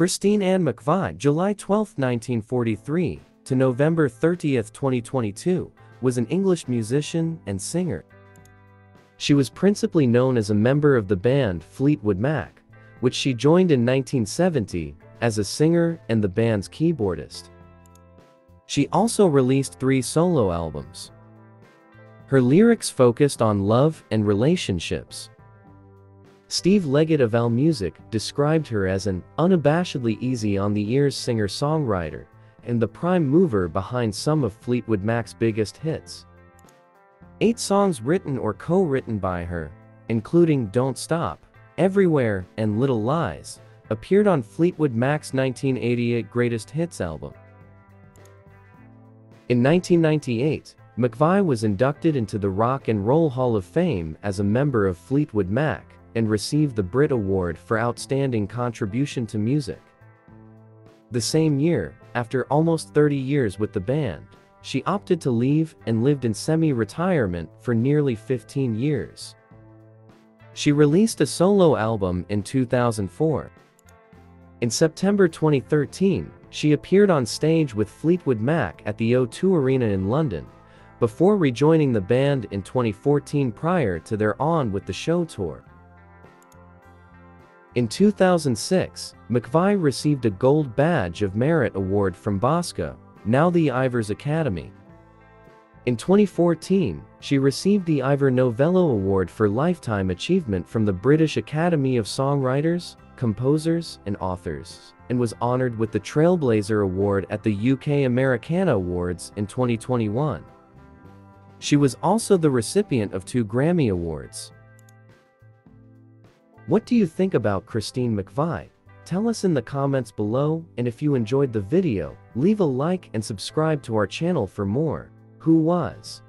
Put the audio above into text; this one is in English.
Christine Ann McVie, July 12, 1943, to November 30, 2022, was an English musician and singer. She was principally known as a member of the band Fleetwood Mac, which she joined in 1970, as a singer and the band's keyboardist. She also released 3 solo albums. Her lyrics focused on love and relationships. Steve Leggett of AllMusic described her as an unabashedly easy on the ears singer-songwriter and the prime mover behind some of Fleetwood Mac's biggest hits. 8 songs written or co-written by her, including Don't Stop, Everywhere, and Little Lies, appeared on Fleetwood Mac's 1988 Greatest Hits album. In 1998, McVie was inducted into the Rock and Roll Hall of Fame as a member of Fleetwood Mac and received the Brit Award for Outstanding Contribution to Music. The same year, after almost 30 years with the band, she opted to leave and lived in semi-retirement for nearly 15 years. She released a solo album in 2004. In September 2013, she appeared on stage with Fleetwood Mac at the O2 Arena in London, before rejoining the band in 2014 prior to their On With The Show tour. In 2006, McVie received a Gold Badge of Merit Award from BASCA, now the Ivors Academy. In 2014, she received the Ivor Novello Award for Lifetime Achievement from the British Academy of Songwriters, Composers and Authors, and was honored with the Trailblazer Award at the UK Americana Awards in 2021. She was also the recipient of 2 Grammy Awards. What do you think about Christine McVie? Tell us in the comments below, and if you enjoyed the video, leave a like and subscribe to our channel for more. Who was?